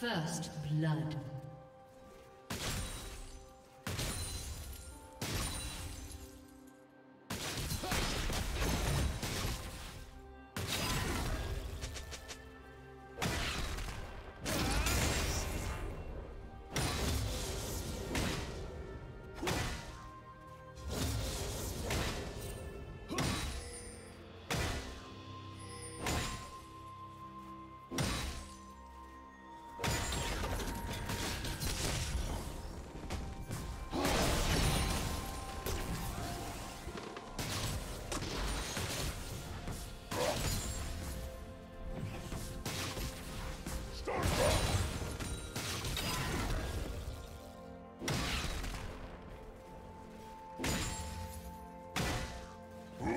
First blood.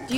Do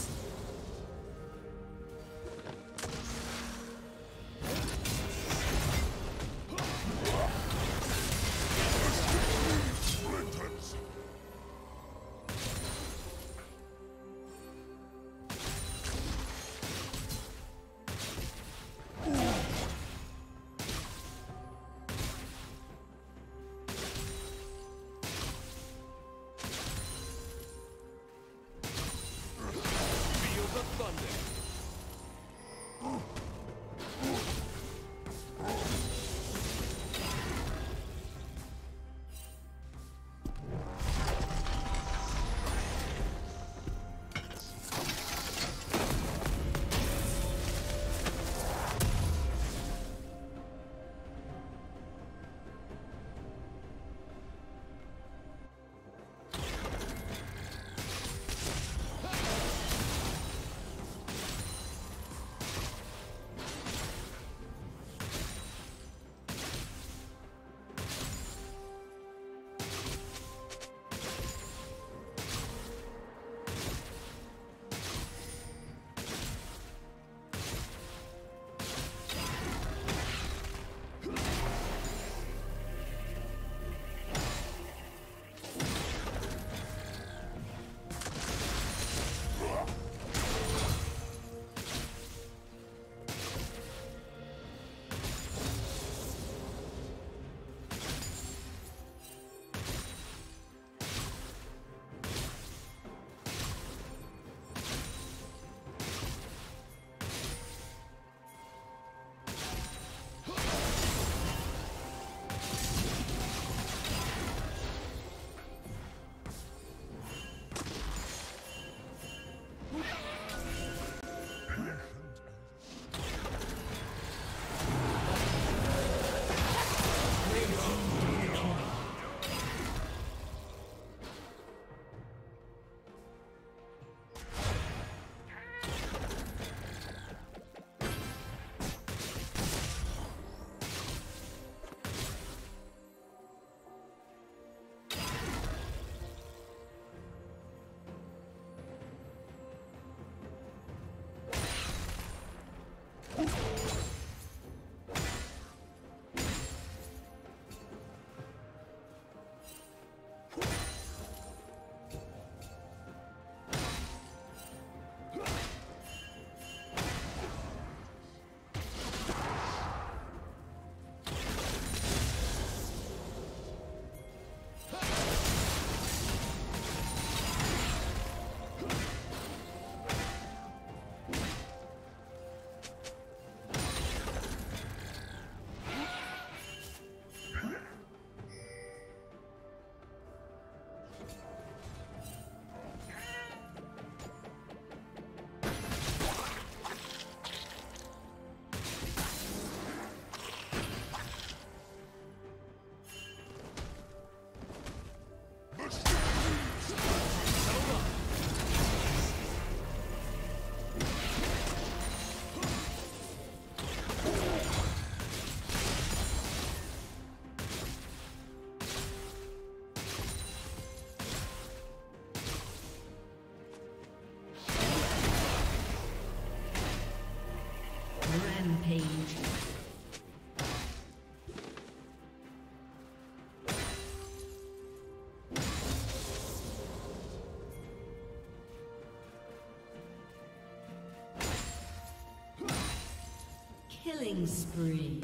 Killing spree.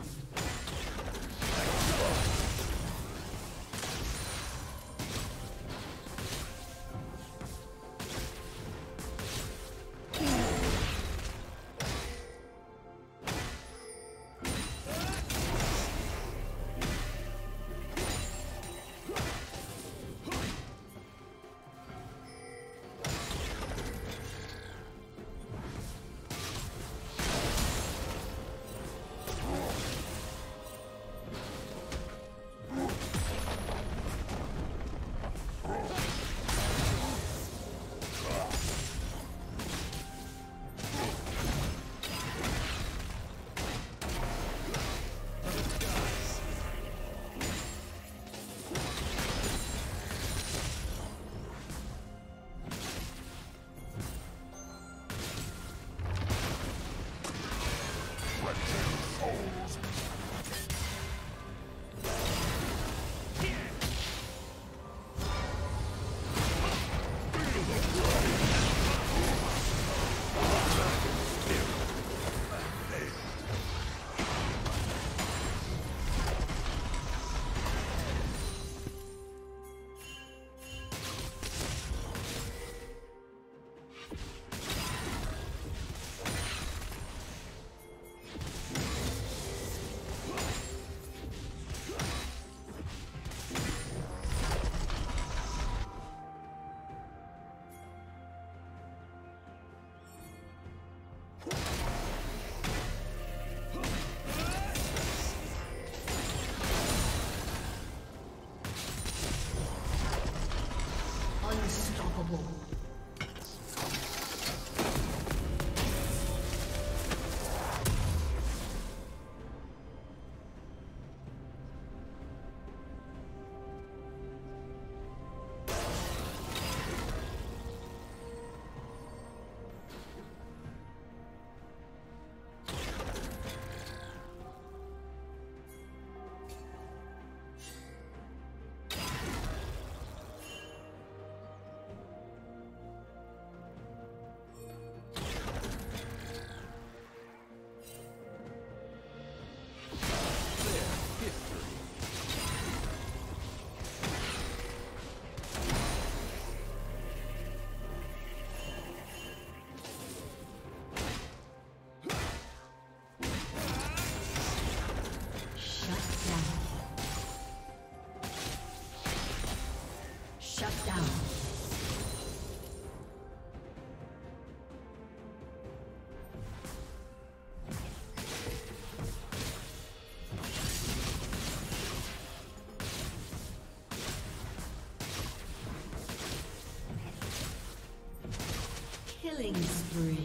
Killing spree.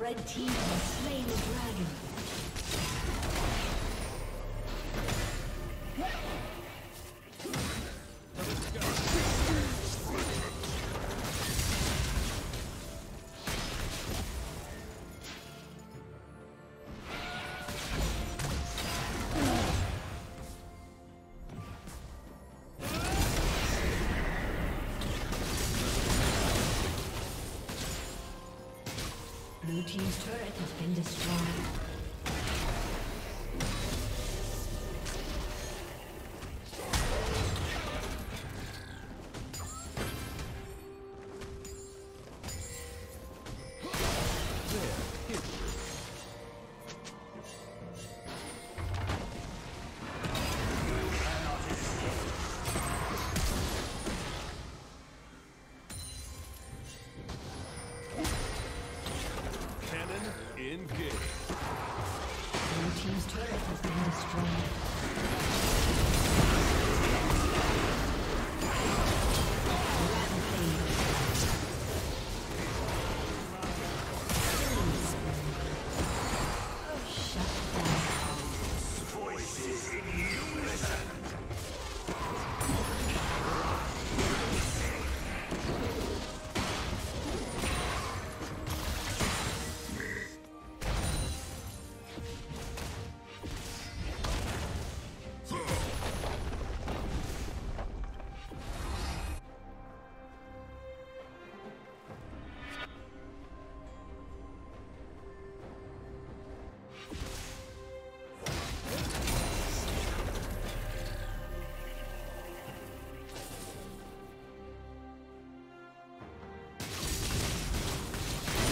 Red team has slain the dragon. Blue team's turret has been destroyed.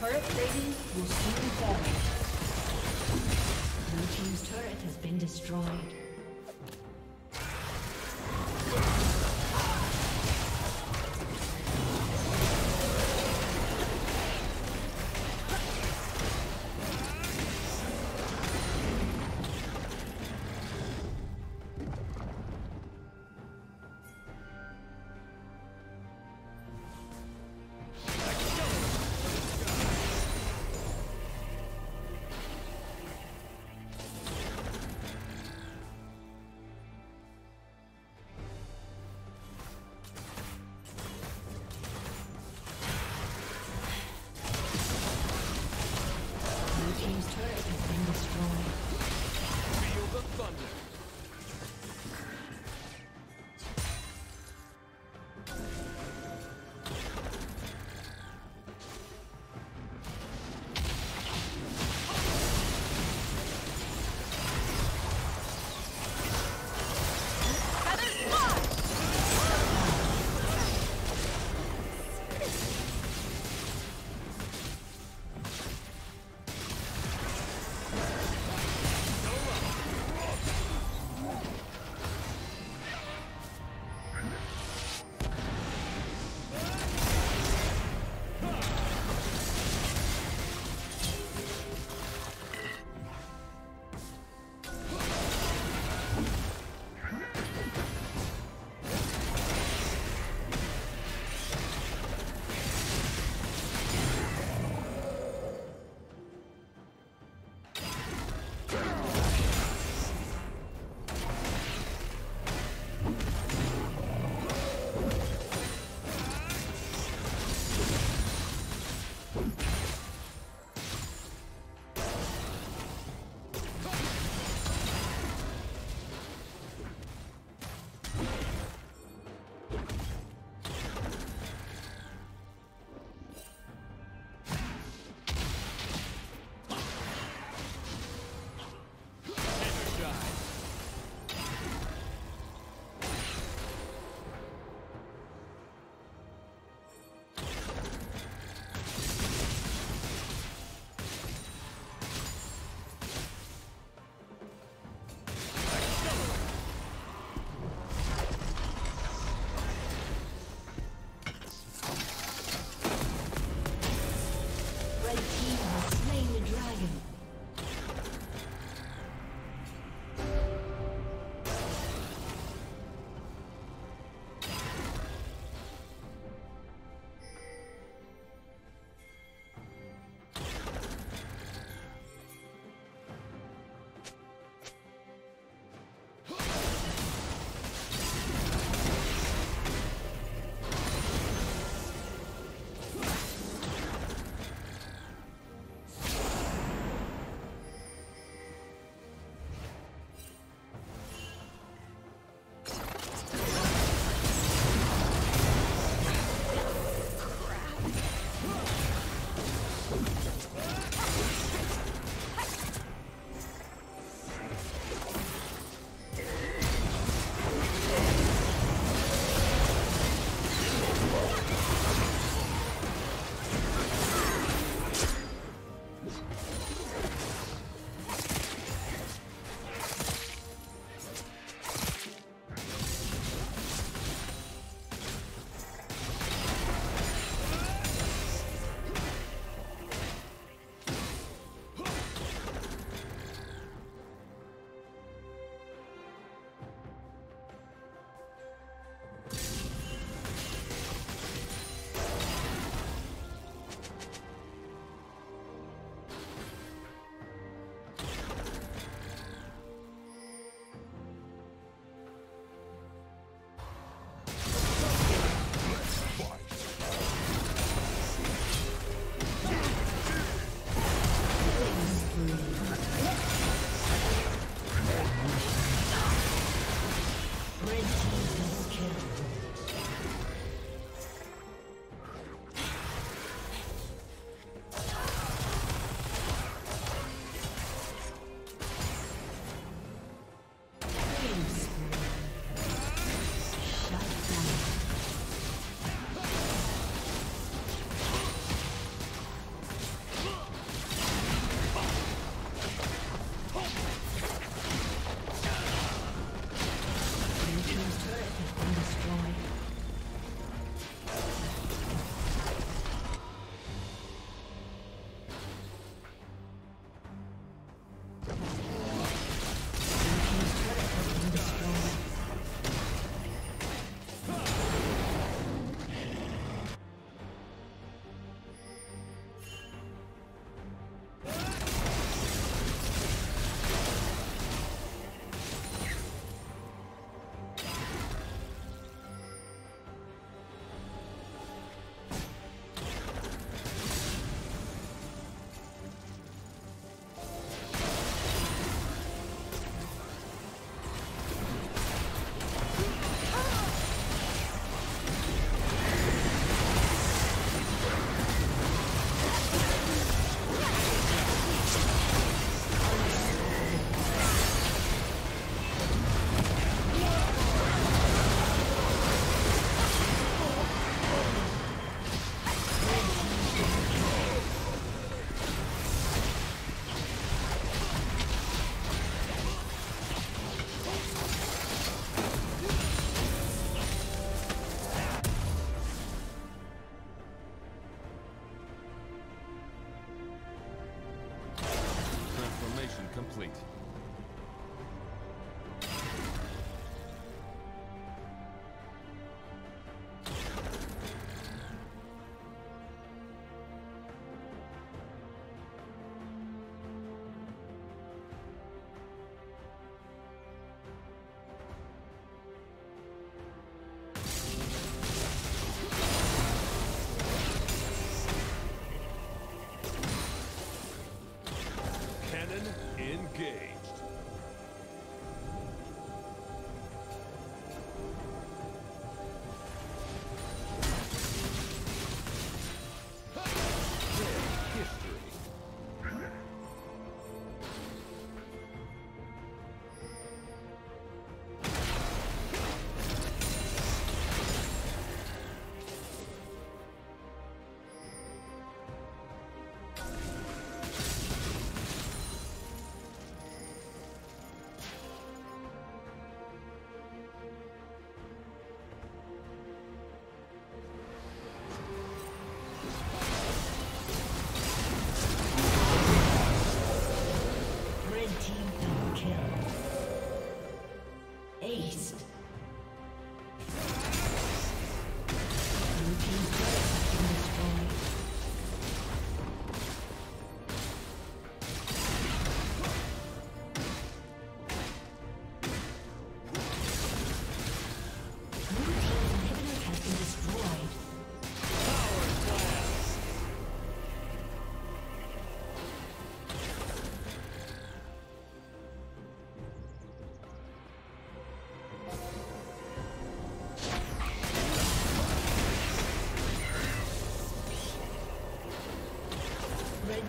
Turret plating will soon fall. Blue team's turret has been destroyed.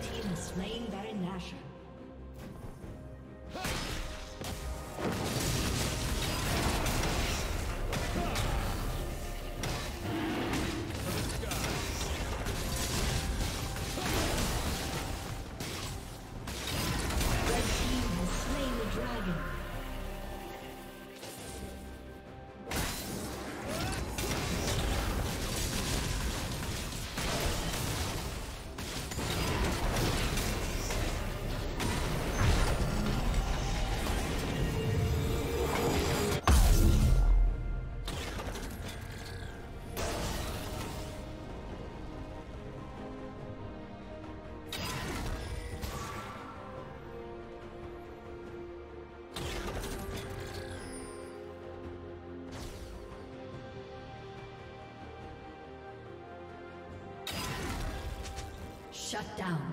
Red team has slain Baron Nashor. Shut down.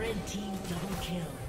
Red team double kill.